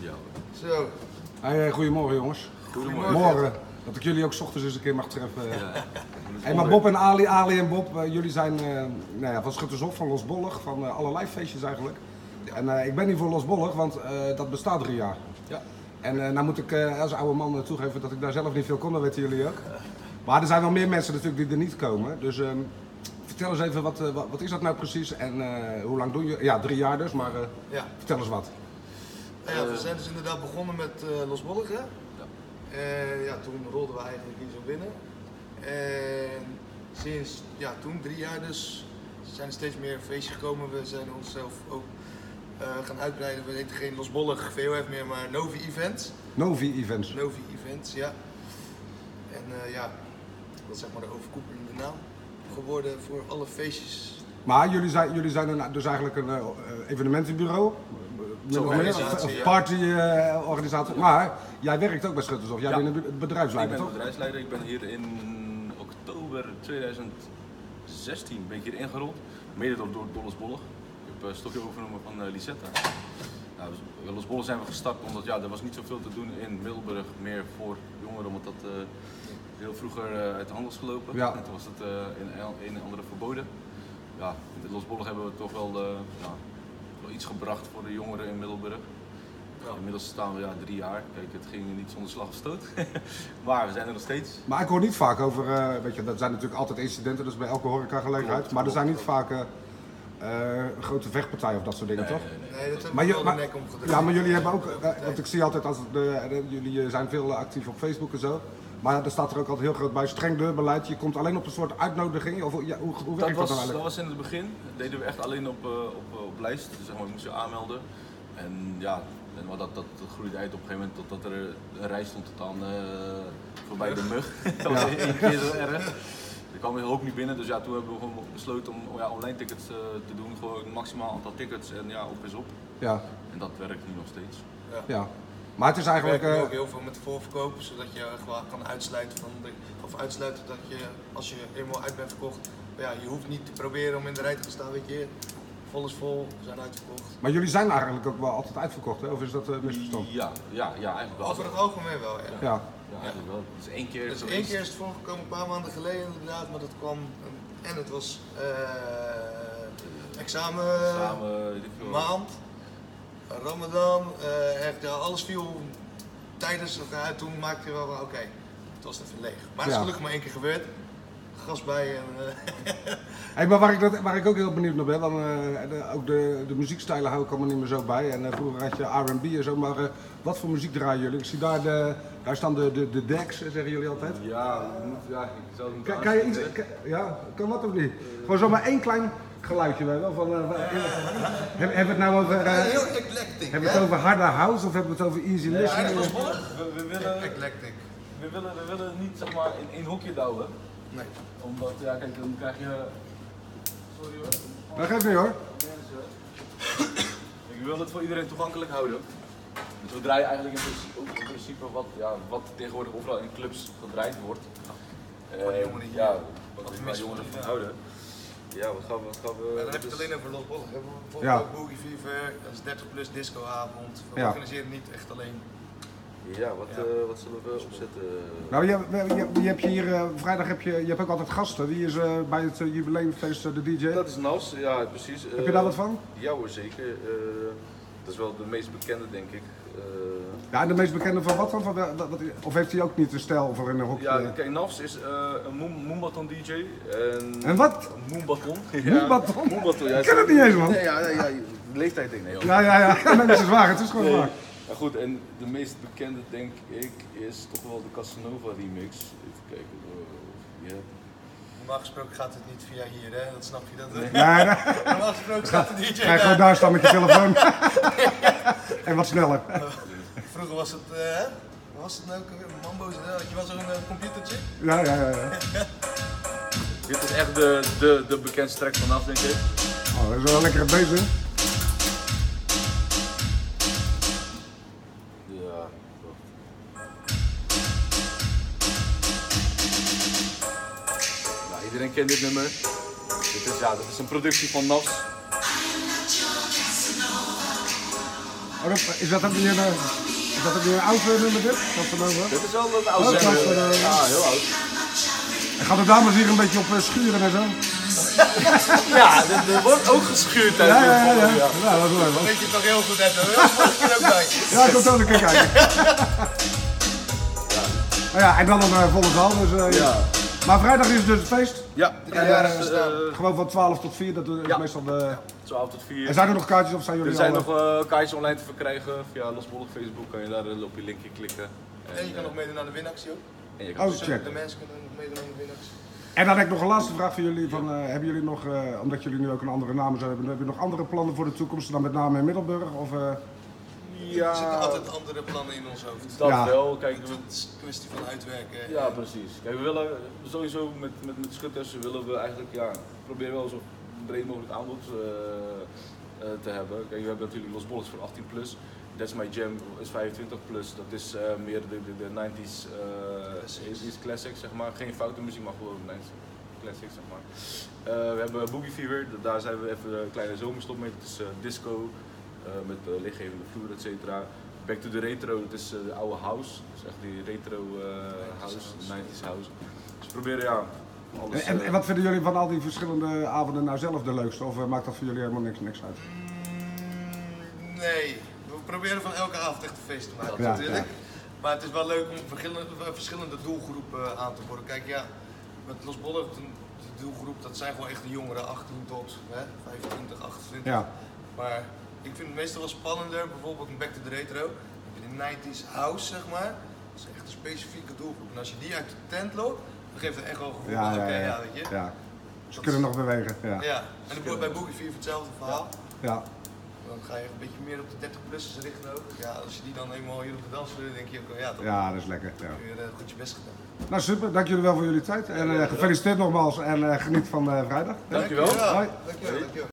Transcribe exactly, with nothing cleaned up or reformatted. Ja. Zo. Hey, goedemorgen jongens. Goedemorgen. Morgen. Dat ik jullie ook 's ochtends eens een keer mag treffen. Ja. Hey, maar Bob en Ali, Ali en Bob, uh, jullie zijn uh, nou ja, van Schuttershof, van Losbollig, van uh, allerlei feestjes eigenlijk. En uh, ik ben hier voor Losbollig, want uh, dat bestaat drie jaar. Ja. En uh, nou moet ik uh, als oude man uh, toegeven dat ik daar zelf niet veel kon, dat weten jullie ook. Maar er zijn wel meer mensen natuurlijk die er niet komen. Dus uh, vertel eens even, wat, uh, wat, wat is dat nou precies en uh, hoe lang doen jullie? Ja, drie jaar dus, maar uh, ja. Vertel eens wat. Nou ja, we zijn dus inderdaad begonnen met uh, Losbollig, hè? Uh, ja, toen rolden we eigenlijk hier zo binnen. En sinds ja, toen, drie jaar dus, zijn er steeds meer feestjes gekomen. We zijn onszelf ook uh, gaan uitbreiden. We heten geen Losbollig V O F meer, maar Novi Events. Novi Events. Novi Events, ja. En uh, ja, dat is zeg maar de overkoepelende naam geworden voor alle feestjes. Maar jullie zijn, jullie zijn een, dus eigenlijk een uh, evenementenbureau? Een partyorganisator, uh, ja. Maar jij werkt ook bij Schuttershof, jij ja. bent bedrijfsleider. Ik ben toch? bedrijfsleider, ik ben hier in oktober tweeduizend zestien ben ik hier ingerold, mede door, door Losbollig. Ik heb een stokje overgenomen van uh, Lisetta. Nou, dus, Losbollig zijn we gestart omdat ja, er was niet zoveel te doen in Middelburg, meer voor jongeren, omdat dat uh, heel vroeger uh, uit de hand was gelopen. Ja. En toen was het uh, in een andere verboden. Ja, in Losbollig hebben we toch wel uh, ja, iets gebracht voor de jongeren in Middelburg. Ja. Inmiddels staan we ja, drie jaar. Kijk, het ging niet zonder slag of stoot. Maar we zijn er nog steeds. Maar ik hoor niet vaak over, uh, weet je, dat zijn natuurlijk altijd incidenten, dus bij elke horecagelegenheid. Maar er zijn niet vaak uh, uh, grote vechtpartijen of dat soort dingen, nee, toch? Nee, nee, nee, dat hebben we wel de nek omgedreven. Ja, maar jullie hebben ook, uh, want ik zie altijd, als de, uh, jullie zijn veel actief op Facebook en zo. Maar er staat er ook altijd heel groot bij, streng deurbeleid, je komt alleen op een soort uitnodiging, of ja, hoe, hoe werkt dat, was, dat eigenlijk? Dat was in het begin, deden we echt alleen op, uh, op, op lijst, dus zeg maar, je moest je aanmelden. En ja, en dat, dat, dat groeide uit op een gegeven moment totdat er een rij stond tot aan uh, voorbij de mug. Dat was één ja. keer zo erg. Er kwam heel hoop niet binnen, dus ja, toen hebben we gewoon besloten om ja, online tickets uh, te doen, gewoon maximaal aantal tickets en ja, op is op. Ja. En dat werkt nu nog steeds. Ja. Ja. Maar het is eigenlijk. We werken ook heel veel met voorverkoop, zodat je gewoon kan uitsluiten van de, of uitsluiten dat je, als je eenmaal uit bent verkocht, ja, je hoeft niet te proberen om in de rij te staan, weet je, vol is vol, we zijn uitverkocht. Maar jullie zijn eigenlijk ook wel altijd uitverkocht, hè? Of is dat uh, misverstand? Ja, ja, ja, eigenlijk wel. Over het algemeen wel, ja. Ja, ja, ja eigenlijk wel. Dus één keer. Dus één keer is het voorgekomen, een paar maanden geleden inderdaad, maar dat kwam en, en het was uh, examen, examen maand. Ramadan, uh, echt, ja, alles viel tijdens het uit, toen maakte je wel van oké, okay, het was even leeg. Maar het is ja. gelukkig maar één keer gebeurd, gas bij en... Uh, hey, maar waar ik, dat, waar ik ook heel benieuwd naar ben, dan, uh, de, ook de, de muziekstijlen hou ik allemaal niet meer zo bij. En uh, vroeger had je R en B en zo, maar uh, wat voor muziek draaien jullie? Ik zie daar, de, daar staan de, de, de decks, zeggen jullie altijd. Ja, uh, ja ik zou het moeten aanspreken. Kan je iets, kan, ja, kan wat of niet? Uh, Gewoon zomaar één klein... geluidje bij wel van, uh, uh, hebben we het nou over, uh, heel eclectic, hebben we het over harde house of hebben we het over easy listening? Ja, eigenlijk was we, we willen, eclectic. We willen, we willen niet zeg maar in één hokje douwen. Nee. Omdat, ja kijk, dan krijg je, sorry hoor. Oh. Dat geeft niet hoor. Ik wil het voor iedereen toegankelijk houden. Dus we draaien eigenlijk in principe, ook in principe wat, ja, wat tegenwoordig overal in clubs gedraaid wordt. Uh, wat jongeren hier, ja, wat we jongeren van houden. Ja, wat gaan we, wat gaan we... Ja, dan heb je het alleen over Losbollig. We hebben bijvoorbeeld ja. Boogie Fever, dat is dertig plus discoavond. We ja. organiseren niet echt alleen. Ja, wat, ja. Uh, wat zullen we opzetten? Nou, je, je, je hebt hier, uh, vrijdag heb je, je hebt ook altijd gasten. Wie is uh, bij het uh, jubileumfeest uh, de D J? Dat is Nafs, ja precies. Uh, heb je daar wat van? Ja hoor, zeker. Uh, dat is wel de meest bekende denk ik. Uh, ja, en de meest bekende van wat dan? Van, wat, wat, of heeft hij ook niet de stijl voor in een hokje? Ja, kijk, Nafs is uh, een moombahton D J. En, en wat? Moombahton. Ja. Moombahton? Moombahton, ja. Ik ken het niet eens man. Nee, ja, ja, ja, de leeftijd denk ik. Nee, ja, ja, ja. Nee, dat is waar, het is gewoon nee. waar. Ja, goed, en de meest bekende denk ik is toch wel de Casanova remix. Even kijken. Uh, yeah. Normaal gesproken gaat het niet via hier, hè? Dat snap je dat? Nee. Nee, nee. Normaal gesproken gaat de D J. Ga je gewoon daar staan met je telefoon. En wat sneller. Vroeger was het, hè? Uh, was het nou ook weer? Mambo's, je was zo'n uh, computertje? Ja, ja, ja. ja. Dit is echt de, de, de bekendste track vanaf, denk ik. Oh, dat is wel lekker bezig. Ja. Nou, iedereen kent dit nummer. Dit is, ja, dit is een productie van Nafs. Oh, dat, is dat ook weer een, is dat ook weer een oud nummer dit? Casanova? Dit is wel een oud nummer. Oh, uh, ja, heel oud. En gaat het dames hier een beetje op schuren en zo? Ja, er wordt ook geschuurd tijdens ja, ja, ja, ja. ja, ja, dat is wel. Dat weet je toch heel goed, hè? Ja, ik komt ook een keer kijken. Ja. Ja, en dan een uh, volle zaal, dus... Uh, ja. Maar vrijdag is dus het feest? Ja. En, uh, is, uh, gewoon van twaalf tot vier, dat is ja. meestal de... Ja, twaalf tot vier. En zijn er nog kaartjes of zijn jullie er zijn al... Er zijn nog uh, kaartjes online te verkrijgen via Losbollig Facebook, kan je daar op je linkje klikken. En, en je kan nog meedoen naar de winactie ook. En je kan oh, dus check. De mensen kunnen nog meedoen aan de winactie. En dan heb ik nog een laatste vraag voor jullie. Van, uh, hebben jullie nog, uh, omdat jullie nu ook een andere naam zijn, hebben jullie nog andere plannen voor de toekomst dan met name in Middelburg? Of, uh... Ja. Er zitten altijd andere plannen in ons hoofd. Dat ja. wel, kijk. Het is een kwestie van uitwerken. Hè? Ja, precies. Kijk, we willen sowieso met, met, met Schutters willen we eigenlijk, ja, proberen wel zo breed mogelijk aanbod uh, uh, te hebben. Kijk, we hebben natuurlijk Losbollig voor achttien plus. That's My Jam is vijfentwintig plus. Dat is uh, meer de, de, de negentiger jaren uh, classics, zeg maar. Geen foute muziek, maar gewoon negentiger jaren classics, zeg maar. Uh, we hebben Boogie Fever. Daar zijn we even een kleine zomerstop mee. Dat is uh, disco. Uh, met uh, lichtgevende vloer, et cetera. Back to the Retro, dat is uh, de oude house. Dat is echt die retro uh, house, negentiger jaren house. Dus we proberen ja, alles... En, en wat vinden jullie van al die verschillende avonden nou zelf de leukste? Of uh, maakt dat voor jullie helemaal niks, niks uit? Mm, nee, we proberen van elke avond echt een feest te maken ja, natuurlijk. Ja. Maar het is wel leuk om verschillende, verschillende doelgroepen aan te worden. Kijk ja, met Losbollig, de doelgroep, dat zijn gewoon echt de jongeren, achttien tot vijfentwintig, achtentwintig. Ja. Maar ik vind het meestal wel spannender, bijvoorbeeld een Back to the Retro, de negentiger jaren house zeg maar, dat is echt een specifieke doelgroep. En als je die uit de tent loopt, dan geeft het echt wel een gevoel ja, van oké, ja, ja. ja, weet je. Ja. Ze kunnen nog bewegen. Ja, ja. En dan bij Boogie Fever hetzelfde verhaal. Ja. Ja. Dan ga je een beetje meer op de dertig plussers richten ook. Ja, als je die dan eenmaal hier op de dansvloer denk je ook, ja, dat ja, dat is lekker. Ja. Heb je weer goed je best gedaan. Nou super, dank jullie wel voor jullie tijd en uh, gefeliciteerd nogmaals en uh, geniet van uh, vrijdag. Dankjewel. Dankjewel. Dankjewel. Dankjewel.